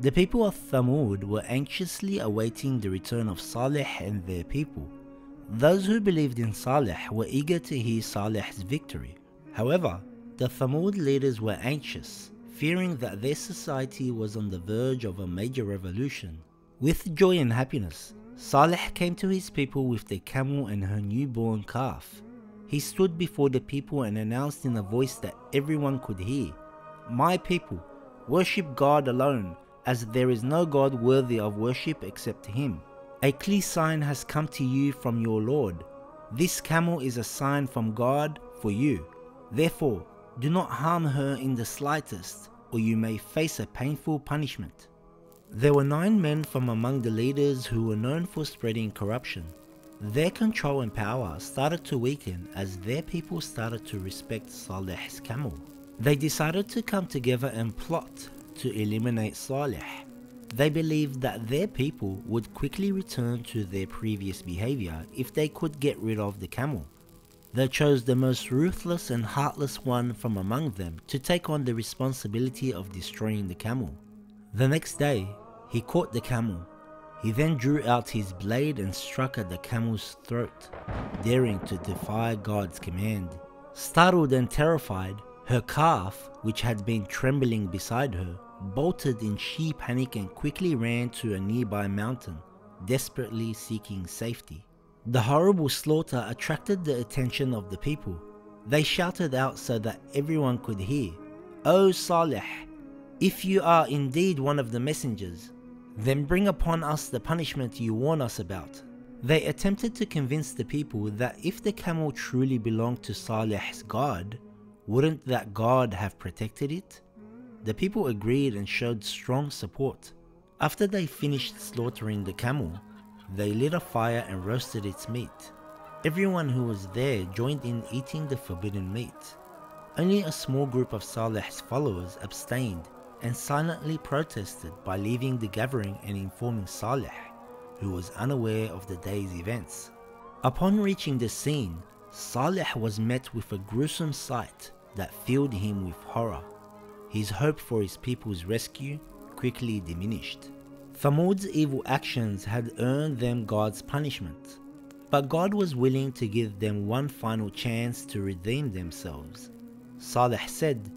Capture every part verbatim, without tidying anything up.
The people of Thamud were anxiously awaiting the return of Salih and their people. Those who believed in Salih were eager to hear Salih's victory. However, the Thamud leaders were anxious, fearing that their society was on the verge of a major revolution. With joy and happiness, Salih came to his people with their camel and her newborn calf. He stood before the people and announced in a voice that everyone could hear, "My people, worship God alone, as there is no God worthy of worship except Him. A clear sign has come to you from your Lord. This camel is a sign from God for you. Therefore, do not harm her in the slightest, or you may face a painful punishment." There were nine men from among the leaders who were known for spreading corruption. Their control and power started to weaken as their people started to respect Salih's camel. They decided to come together and plot to eliminate Salih. They believed that their people would quickly return to their previous behavior if they could get rid of the camel. They chose the most ruthless and heartless one from among them to take on the responsibility of destroying the camel. The next day, he caught the camel. He then drew out his blade and struck at the camel's throat, daring to defy God's command. Startled and terrified, her calf, which had been trembling beside her, bolted in sheer panic and quickly ran to a nearby mountain, desperately seeking safety. The horrible slaughter attracted the attention of the people. They shouted out so that everyone could hear, "O Salih, if you are indeed one of the messengers, then bring upon us the punishment you warn us about." They attempted to convince the people that if the camel truly belonged to Salih's God, wouldn't that God have protected it? The people agreed and showed strong support. After they finished slaughtering the camel, they lit a fire and roasted its meat. Everyone who was there joined in eating the forbidden meat. Only a small group of Salih's followers abstained and silently protested by leaving the gathering and informing Salih, who was unaware of the day's events. Upon reaching the scene, Salih was met with a gruesome sight that filled him with horror. His hope for his people's rescue quickly diminished. Thamud's evil actions had earned them God's punishment, but God was willing to give them one final chance to redeem themselves. Salih said,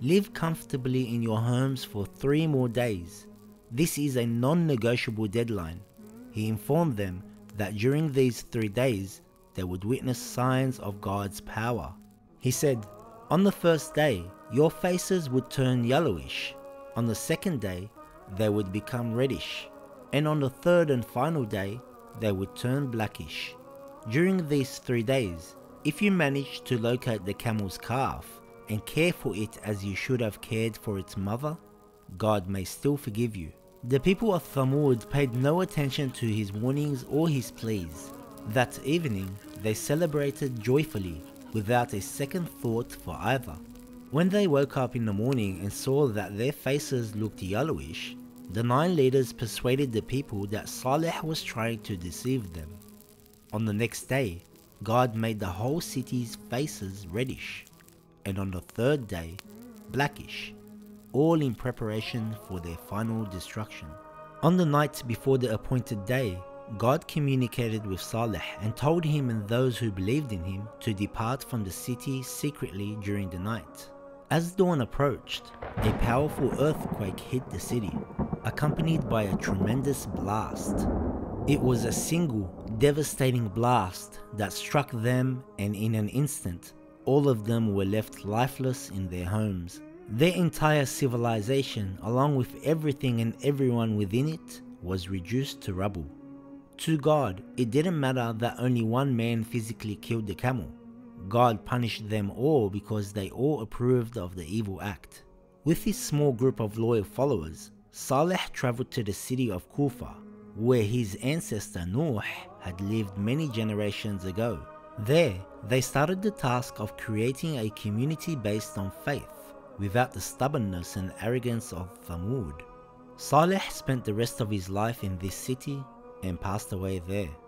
"Live comfortably in your homes for three more days. This is a non-negotiable deadline." He informed them that during these three days, they would witness signs of God's power. He said, "On the first day, your faces would turn yellowish. On the second day, they would become reddish. And on the third and final day, they would turn blackish. During these three days, if you manage to locate the camel's calf, and care for it as you should have cared for its mother, God may still forgive you." The people of Thamud paid no attention to his warnings or his pleas. That evening, they celebrated joyfully, without a second thought for either. When they woke up in the morning and saw that their faces looked yellowish, the nine leaders persuaded the people that Salih was trying to deceive them. On the next day, God made the whole city's faces reddish, and on the third day, blackish, all in preparation for their final destruction. On the night before the appointed day, God communicated with Salih and told him and those who believed in him to depart from the city secretly during the night. As dawn approached, a powerful earthquake hit the city, accompanied by a tremendous blast. It was a single, devastating blast that struck them, and in an instant, all of them were left lifeless in their homes. Their entire civilization, along with everything and everyone within it, was reduced to rubble. To God, it didn't matter that only one man physically killed the camel. God punished them all because they all approved of the evil act. With his small group of loyal followers, Salih traveled to the city of Kufa, where his ancestor Nuh had lived many generations ago. There, they started the task of creating a community based on faith, without the stubbornness and arrogance of Thamud. Salih spent the rest of his life in this city and passed away there.